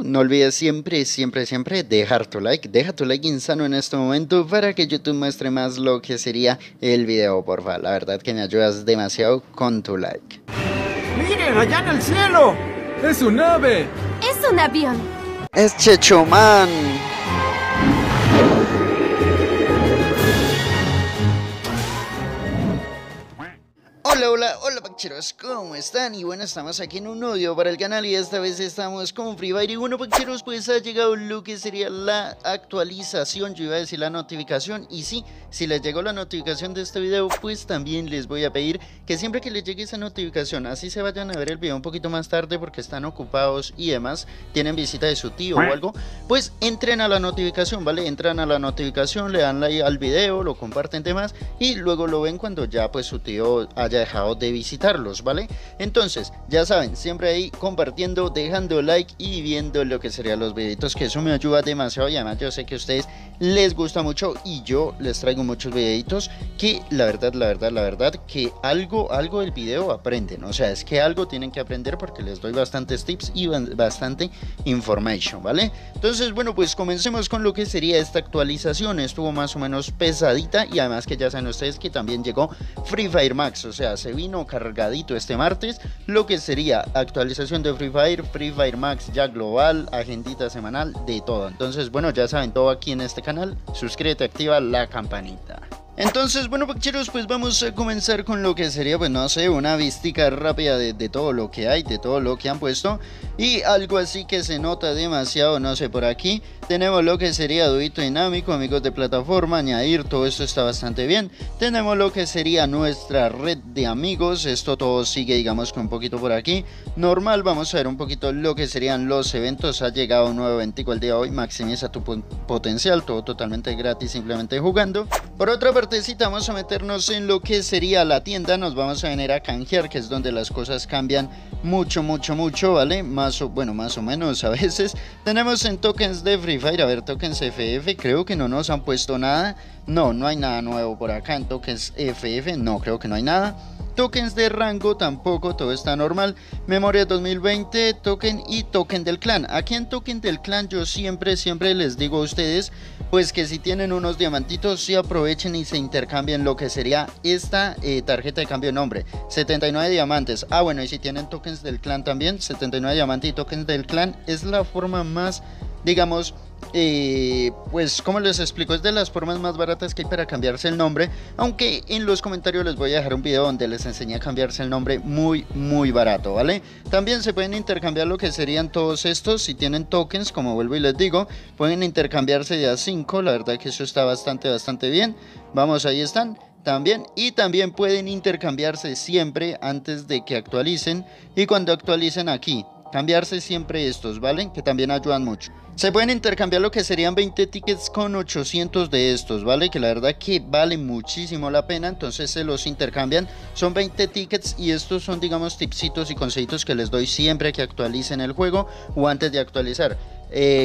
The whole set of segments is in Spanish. video. No olvides siempre dejar tu like. Deja tu like insano en este momento para que YouTube muestre más lo que sería el video, porfa. La verdad que me ayudas demasiado con tu like. ¡Miren, allá en el cielo! ¡Es un ave! ¡Es un avión! ¡Es Chechoman! Hola Paccheros, ¿cómo están? Y bueno, estamos aquí en un nuevo video para el canal y esta vez estamos con Free Fire. Y bueno, Paccheros, pues ha llegado lo que sería la actualización, yo iba a decir la notificación. Y sí, si les llegó la notificación de este video, pues también les voy a pedir que siempre que les llegue esa notificación, así se vayan a ver el video un poquito más tarde porque están ocupados y demás, tienen visita de su tío o algo, pues entren a la notificación, ¿vale? Entran a la notificación, le dan like al video, lo comparten demás y luego lo ven cuando ya pues su tío haya dejado de visitarlos, ¿vale? Entonces, ya saben, siempre ahí compartiendo, dejando like y viendo lo que serían los videitos, que eso me ayuda demasiado y además yo sé que a ustedes les gusta mucho y yo les traigo muchos videitos que la verdad que algo del video aprenden, o sea, es que algo tienen que aprender porque les doy bastantes tips y bastante information, ¿vale? Entonces, bueno, pues comencemos con lo que sería esta actualización. Estuvo más o menos pesadita y además que ya saben ustedes que también llegó Free Fire Max, o sea, se vino cargadito este martes, lo que sería actualización de Free Fire, Free Fire Max ya global, agendita semanal, de todo. Entonces, bueno, ya saben, todo aquí en este canal, suscríbete, activa la campanita. Entonces, bueno, Paccheros, pues vamos a comenzar con lo que sería, pues no sé, una vistica rápida de todo lo que hay, de todo lo que han puesto. Y algo así que se nota demasiado, no sé, por aquí tenemos lo que sería Dúo Dinámico, amigos de plataforma, añadir, todo esto está bastante bien. Tenemos lo que sería nuestra red de amigos, esto todo sigue, digamos que un poquito por aquí. Normal, vamos a ver un poquito lo que serían los eventos, ha llegado un nuevo eventico el día de hoy, maximiza tu potencial, todo totalmente gratis, simplemente jugando. Por otra parte, vamos a meternos en lo que sería la tienda, nos vamos a venir a canjear, que es donde las cosas cambian mucho, ¿vale? Más o menos a veces. Tenemos en tokens de Free Fire, a ver, tokens FF, creo que no nos han puesto nada, no hay nada nuevo por acá en tokens FF, no, creo que no hay nada. Tokens de rango tampoco, todo está normal. Memoria 2020, token y token del clan. Aquí en token del clan yo siempre les digo a ustedes, pues que si tienen unos diamantitos, sí aprovechen y se intercambien lo que sería esta tarjeta de cambio de nombre. 79 diamantes. Ah, bueno, y si tienen tokens del clan también, 79 diamantes y tokens del clan es la forma más, digamos, pues como les explico, es de las formas más baratas que hay para cambiarse el nombre, aunque en los comentarios les voy a dejar un video donde les enseñé a cambiarse el nombre muy barato, ¿vale? También se pueden intercambiar lo que serían todos estos, si tienen tokens, como vuelvo y les digo, pueden intercambiarse de a 5, la verdad que eso está bastante bien. Vamos, ahí están. También pueden intercambiarse siempre antes de que actualicen y cuando actualicen aquí. Cambiarse siempre estos, ¿vale? Que también ayudan mucho. Se pueden intercambiar lo que serían 20 tickets con 800 de estos, ¿vale? Que la verdad que vale muchísimo la pena, entonces se los intercambian. Son 20 tickets y estos son, digamos, tipsitos y consejitos que les doy siempre que actualicen el juego o antes de actualizar.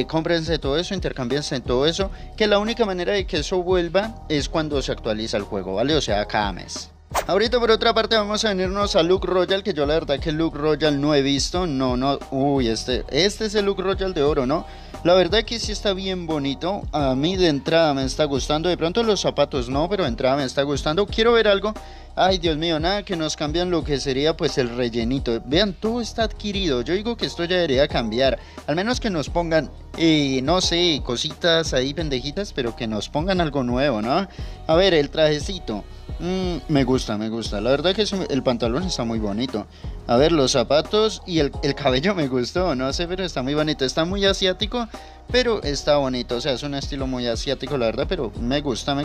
Cómprense todo eso, intercambiense todo eso, que la única manera de que eso vuelva es cuando se actualiza el juego, ¿vale? O sea, cada mes. Ahorita por otra parte vamos a venirnos a Lucky Royal, que yo la verdad que Lucky Royal no he visto, uy, este es el Lucky Royal de oro, ¿no? La verdad que sí está bien bonito, a mí de entrada me está gustando, de pronto los zapatos no, pero de entrada me está gustando, quiero ver algo. Ay, Dios mío, nada que nos cambian lo que sería pues el rellenito. Vean, todo está adquirido. Yo digo que esto ya debería cambiar. Al menos que nos pongan, no sé, cositas ahí pendejitas, pero que nos pongan algo nuevo, ¿no? A ver, el trajecito. Me gusta. La verdad que el pantalón está muy bonito. A ver, los zapatos y el cabello me gustó. No sé, pero está muy bonito. Está muy asiático, pero está bonito, o sea, es un estilo muy asiático la verdad, pero me gusta.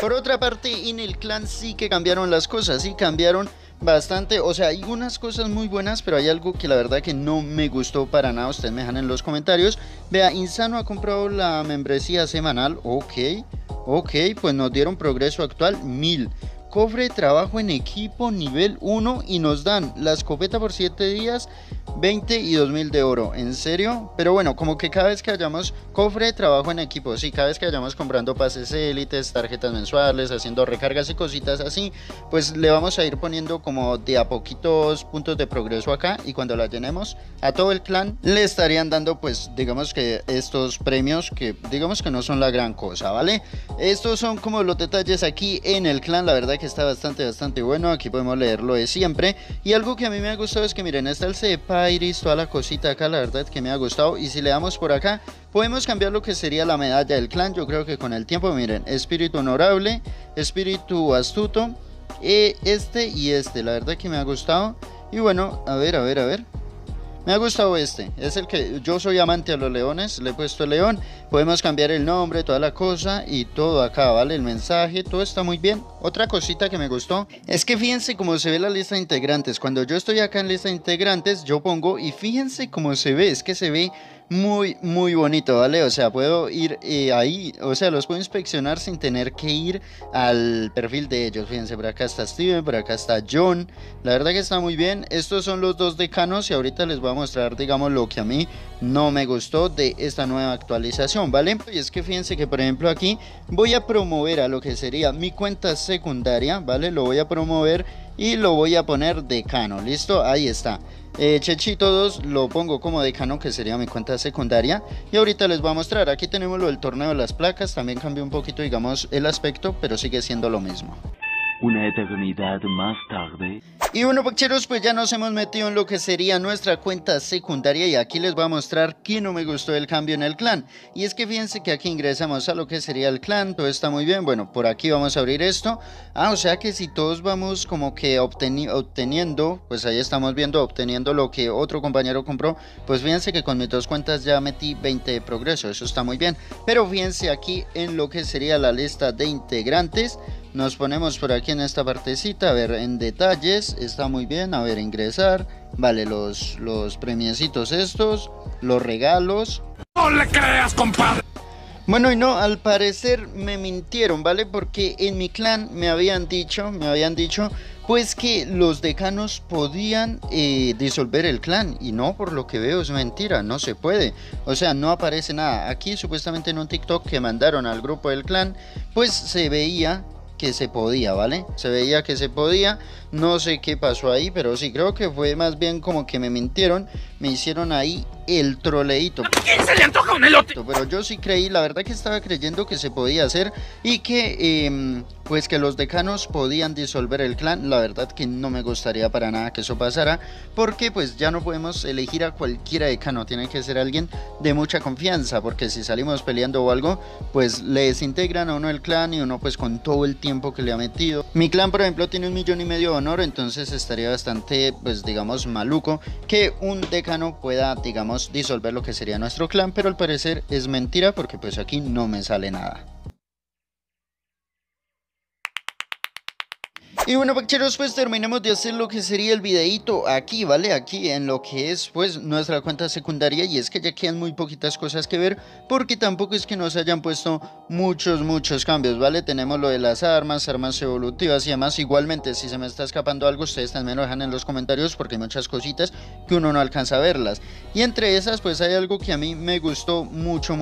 Por otra parte, en el clan sí que cambiaron las cosas, sí cambiaron bastante, o sea, hay unas cosas muy buenas, pero hay algo que la verdad que no me gustó para nada, ustedes me dejan en los comentarios. Vea, Insano ha comprado la membresía semanal, ok, pues nos dieron progreso actual 1000. cofre trabajo en equipo nivel 1 y nos dan la escopeta por 7 días, 20 y 2000 de oro, ¿en serio? Pero bueno, como que cada vez que hayamos cofre trabajo en equipo, sí, cada vez que hayamos comprando pases élites, tarjetas mensuales, haciendo recargas y cositas así, pues le vamos a ir poniendo como de a poquitos puntos de progreso acá, y cuando la llenemos a todo el clan le estarían dando pues digamos que estos premios que digamos que no son la gran cosa, ¿vale? Estos son como los detalles aquí en el clan, la verdad que está bastante bueno, aquí podemos leer lo de siempre, y algo que a mí me ha gustado es que miren, está el CEPA, iris, toda la cosita acá, la verdad que me ha gustado, y si le damos por acá, podemos cambiar lo que sería la medalla del clan, yo creo que con el tiempo, miren, espíritu honorable, espíritu astuto, este y este, la verdad que me ha gustado, y bueno, a ver. Me ha gustado este, es el que yo soy amante a los leones, le he puesto león, podemos cambiar el nombre, toda la cosa y todo acá, vale, el mensaje, todo está muy bien. Otra cosita que me gustó es que fíjense cómo se ve la lista de integrantes, cuando yo estoy acá en lista de integrantes yo pongo y fíjense cómo se ve, es que se ve muy bonito, vale, o sea, puedo ir ahí, o sea, los puedo inspeccionar sin tener que ir al perfil de ellos, fíjense, por acá está Steven, por acá está John, la verdad que está muy bien. Estos son los dos decanos y ahorita les voy a mostrar, digamos, lo que a mí no me gustó de esta nueva actualización, vale, y es que fíjense que, por ejemplo, aquí voy a promover a lo que sería mi cuenta secundaria, vale, lo voy a promover y lo voy a poner decano, listo, ahí está. Chechito 2 lo pongo como decano, que sería mi cuenta secundaria, y ahorita les voy a mostrar. Aquí tenemos lo del torneo de las placas, también cambió un poquito, digamos, el aspecto, pero sigue siendo lo mismo. Una eternidad más tarde. Y bueno, Paccheros, pues ya nos hemos metido en lo que sería nuestra cuenta secundaria y aquí les voy a mostrar que no me gustó el cambio en el clan. Y es que fíjense que aquí ingresamos a lo que sería el clan, todo está muy bien. Bueno, por aquí vamos a abrir esto. Ah, o sea que si todos vamos como que obteniendo, pues ahí estamos viendo, obteniendo lo que otro compañero compró. Pues fíjense que con mis dos cuentas ya metí 20 de progreso, eso está muy bien. Pero fíjense aquí en lo que sería la lista de integrantes. Nos ponemos por aquí en esta partecita, a ver, en detalles, está muy bien, a ver, ingresar, vale, los premiecitos estos, los regalos. ¡No le creas, compadre! Bueno, y no, al parecer me mintieron, ¿vale? Porque en mi clan me habían dicho, pues que los decanos podían disolver el clan, y no, por lo que veo es mentira, no se puede, o sea, no aparece nada. Aquí supuestamente en un TikTok que mandaron al grupo del clan, pues se veía que se podía, ¿vale? Se veía que se podía, no sé qué pasó ahí, pero sí, creo que fue más bien como que me mintieron, me hicieron ahí el troleíto. ¿A quién se le antoja un elote? Pero yo sí creí, la verdad que estaba creyendo que se podía hacer y que, pues que los decanos podían disolver el clan, la verdad que no me gustaría para nada que eso pasara, porque pues ya no podemos elegir a cualquiera decano, tiene que ser alguien de mucha confianza, porque si salimos peleando o algo, pues le desintegran a uno el clan y uno pues con todo el tiempo que le ha metido. Mi clan, por ejemplo, tiene 1,5 millones de honor, entonces estaría bastante, pues digamos, maluco que un decano pueda, digamos, disolver lo que sería nuestro clan, pero al parecer es mentira porque pues aquí no me sale nada. Y bueno, Paccheros, pues terminamos de hacer lo que sería el videito aquí, ¿vale? Aquí en lo que es pues nuestra cuenta secundaria, y es que ya quedan muy poquitas cosas que ver porque tampoco es que nos hayan puesto muchos cambios, ¿vale? Tenemos lo de las armas evolutivas y demás. Igualmente, si se me está escapando algo, ustedes también lo dejan en los comentarios porque hay muchas cositas que uno no alcanza a verlas. Y entre esas, pues hay algo que a mí me gustó mucho,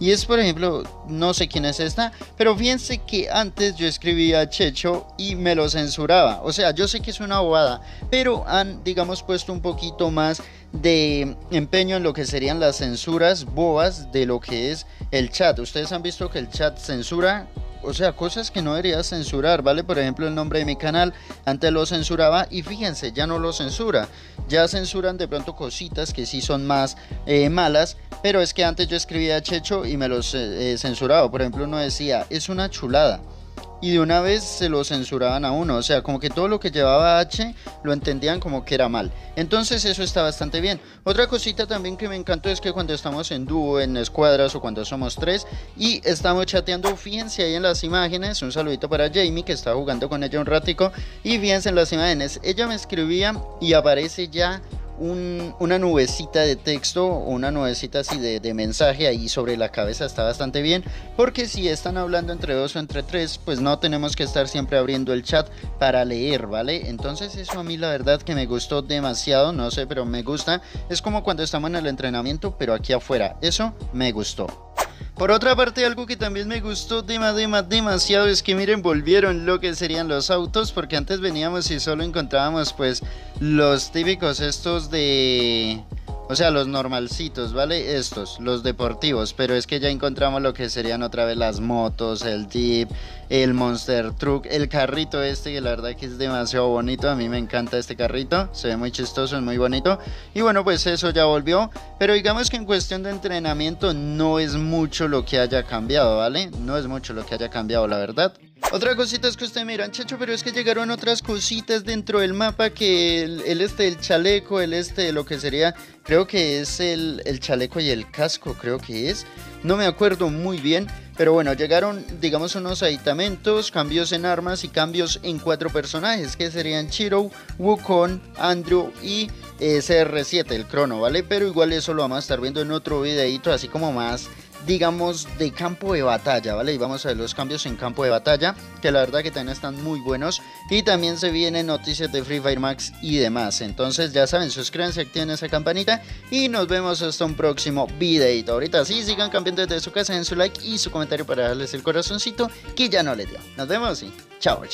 y es, por ejemplo, no sé quién es esta, pero fíjense que antes yo escribía Checho y me lo censuraba, o sea, yo sé que es una bobada, pero han, digamos, puesto un poquito más de empeño en lo que serían las censuras bobas de lo que es el chat. Ustedes han visto que el chat censura, o sea, cosas que no debería censurar, ¿vale? Por ejemplo, el nombre de mi canal, antes lo censuraba y fíjense, ya no lo censura, ya censuran de pronto cositas que sí son más malas, pero es que antes yo escribía Checho y me los censuraba. Por ejemplo, uno decía, es una chulada, y de una vez se lo censuraban a uno, o sea, como que todo lo que llevaba H lo entendían como que era mal. Entonces eso está bastante bien. Otra cosita también que me encantó es que cuando estamos en dúo, en escuadras o cuando somos tres y estamos chateando, fíjense ahí en las imágenes, un saludito para Jamie que estaba jugando con ella un ratico, y fíjense en las imágenes, ella me escribía y aparece ya una nubecita de texto o una nubecita así de mensaje ahí sobre la cabeza está bastante bien, porque si están hablando entre dos o entre tres, pues no tenemos que estar siempre abriendo el chat para leer, ¿vale? Entonces eso a mí la verdad que me gustó demasiado, no sé, pero me gusta. Es como cuando estamos en el entrenamiento, pero aquí afuera, eso me gustó. Por otra parte, algo que también me gustó demasiado es que miren, volvieron lo que serían los autos, porque antes veníamos y solo encontrábamos pues los típicos estos de... O sea, los normalcitos, ¿vale? Estos, los deportivos, pero es que ya encontramos lo que serían otra vez las motos, el jeep, el monster truck, el carrito este, que la verdad que es demasiado bonito, a mí me encanta este carrito, se ve muy chistoso, es muy bonito. Y bueno, pues eso ya volvió, pero digamos que en cuestión de entrenamiento no es mucho lo que haya cambiado, ¿vale? No es mucho lo que haya cambiado, la verdad. Otra cosita es que ustedes miran, Checho, pero es que llegaron otras cositas dentro del mapa, que el chaleco, lo que sería, creo que es el chaleco y el casco, creo que es, no me acuerdo muy bien. Pero bueno, llegaron, digamos, unos aditamentos, cambios en armas y cambios en 4 personajes, que serían Chiro, Wukong, Andrew y SR7, el crono, ¿vale? Pero igual eso lo vamos a estar viendo en otro videito, así como más, digamos, de campo de batalla, ¿vale? Y vamos a ver los cambios en campo de batalla, que la verdad que también están muy buenos. Y también se vienen noticias de Free Fire Max y demás. Entonces ya saben, suscríbanse, activen esa campanita y nos vemos hasta un próximo videito. Ahorita sí, sigan cambiando desde su casa, den su like y su comentario para darles el corazoncito que ya no les dio. Nos vemos y chao.